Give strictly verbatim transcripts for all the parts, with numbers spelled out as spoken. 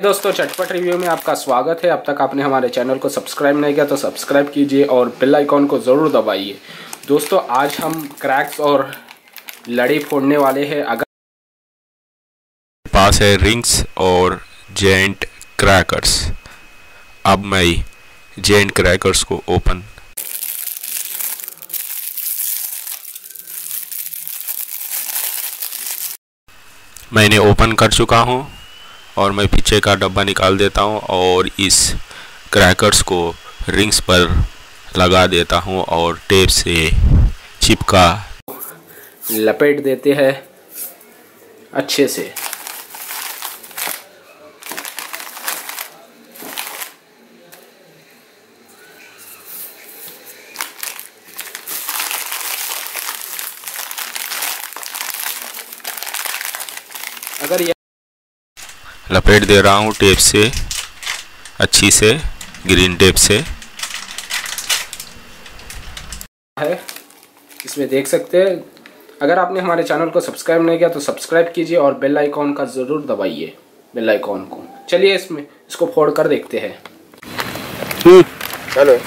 दोस्तों चटपट रिव्यू में आपका स्वागत है। अब तक आपने हमारे चैनल को सब्सक्राइब नहीं किया तो सब्सक्राइब कीजिए और बेल आइकॉन को ज़रूर दबाइए। दोस्तों आज हम क्रैक्स और लड़ी फोड़ने वाले हैं। अगर पास है रिंग्स और जेंट क्रैकर्स, अब मैं जेंट क्रैकर्स को ओपन मैंने ओपन कर चुका हूँ और मैं पीछे का डब्बा निकाल देता हूँ और इस क्रैकर्स को रिंग्स पर लगा देता हूँ और टेप से चिपका लपेट देते हैं अच्छे से। अगर यह लपेट दे रहा हूँ टेप से, अच्छी से ग्रीन टेप से है, इसमें देख सकते हैं। अगर आपने हमारे चैनल को सब्सक्राइब नहीं किया तो सब्सक्राइब कीजिए और बेल आइकॉन का ज़रूर दबाइए, बेल आइकॉन को। चलिए इसमें इसको फोड़ कर देखते हैं। चलो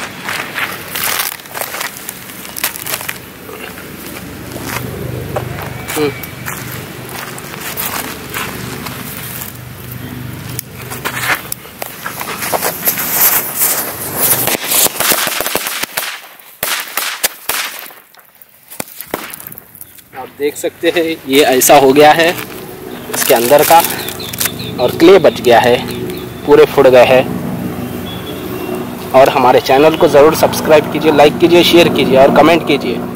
आप देख सकते हैं ये ऐसा हो गया है इसके अंदर का, और क्ले बच गया है, पूरे फुट गए हैं। और हमारे चैनल को ज़रूर सब्सक्राइब कीजिए, लाइक कीजिए, शेयर कीजिए और कमेंट कीजिए।